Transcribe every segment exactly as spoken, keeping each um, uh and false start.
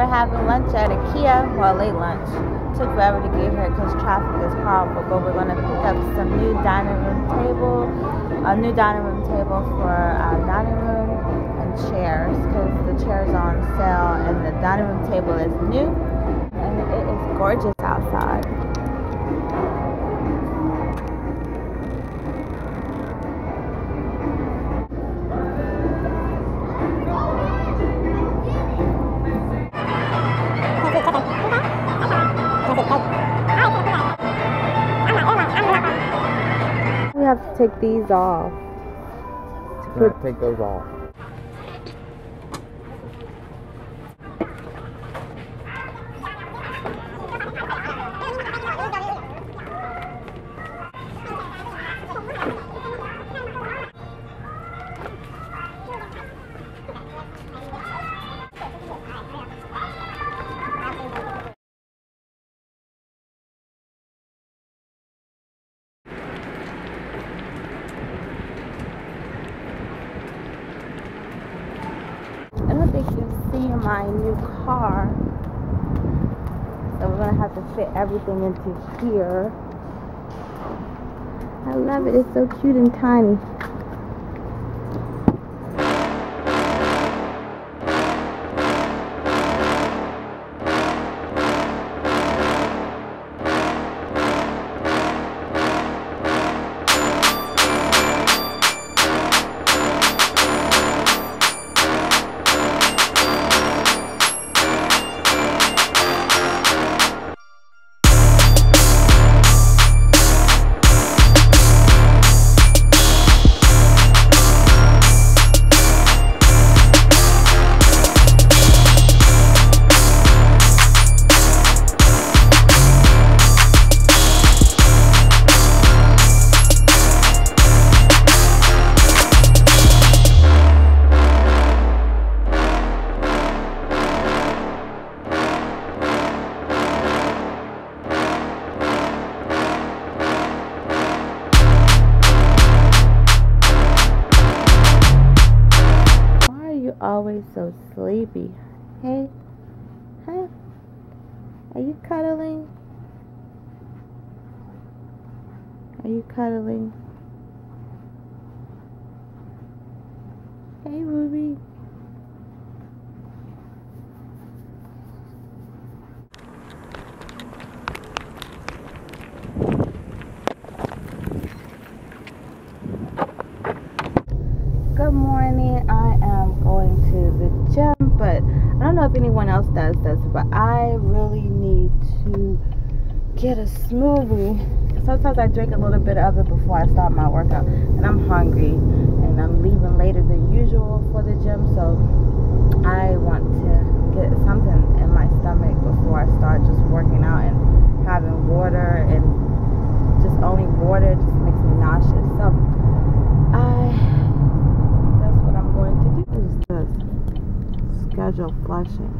we're having lunch at IKEA, well, late lunch. Took forever to get here because traffic is horrible, but we're going to pick up some new dining room table, a new dining room table for our dining room, and chairs, because the chairs are on sale and the dining room table is new, and it is gorgeous outside. Have to take these off. To yeah, take those off. My new car, so we're gonna have to fit everything into here. I love it, it's so cute and tiny. Always so sleepy. Hey, huh? Are you cuddling? Are you cuddling? Hey, Ruby. Good morning. I am going to the gym, but I don't know if anyone else does this, but I really need to get a smoothie. Sometimes I drink a little bit of it before I start my workout, and I'm hungry, and I'm leaving later than usual for the gym, so I want to get something in my stomach before I start just working out, and having water and just only water just makes me nauseous. So I schedule flushing.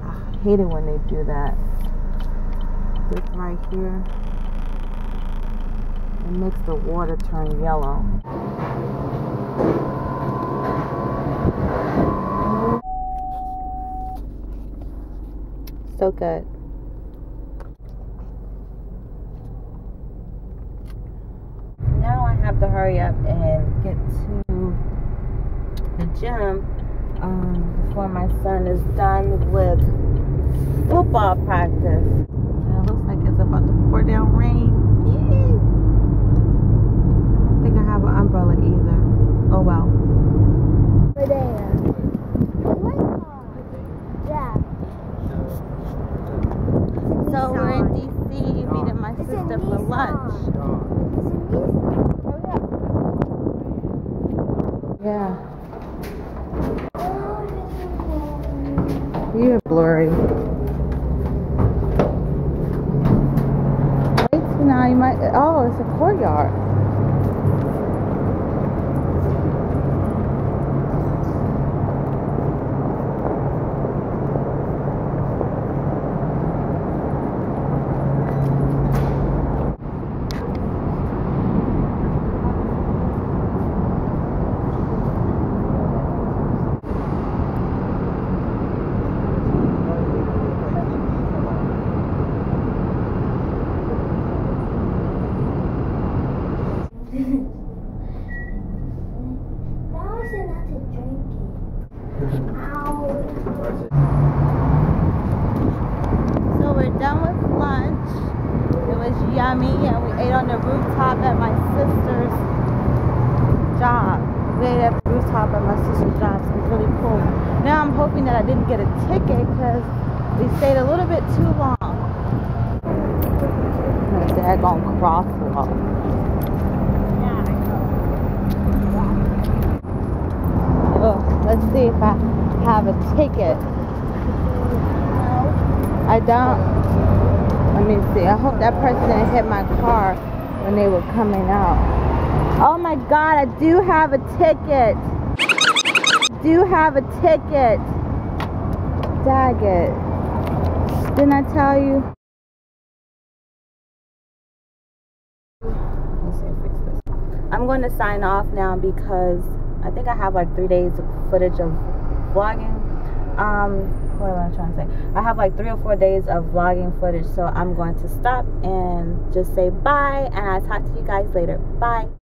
I hate it when they do that. This right here, it makes the water turn yellow. So good. Now I have to hurry up and get to the gym um, before my son is done with football practice. And it looks like it's about to pour down rain. Yay! I don't think I have an umbrella either. Oh well. Over there. Yeah. So we're in D C meeting my sister for lunch. Yeah. You're blurry. Wait, now you might. Oh, it's a courtyard. yummy, and we ate on the rooftop at my sister's job. We ate at the rooftop at my sister's job, so it was really cool. Now I'm hoping that I didn't get a ticket because we stayed a little bit too long. That daggone crosswalk. Oh, let's see if I have a ticket. I don't. Let me see. I hope that person didn't hit my car when they were coming out. Oh my God, I do have a ticket. I do have a ticket. Dag it. Didn't I tell you? I'm going to sign off now because I think I have like three days of footage of vlogging. Um. What am I trying to say? I have like three or four days of vlogging footage, so I'm going to stop and just say bye, and I'll talk to you guys later. Bye.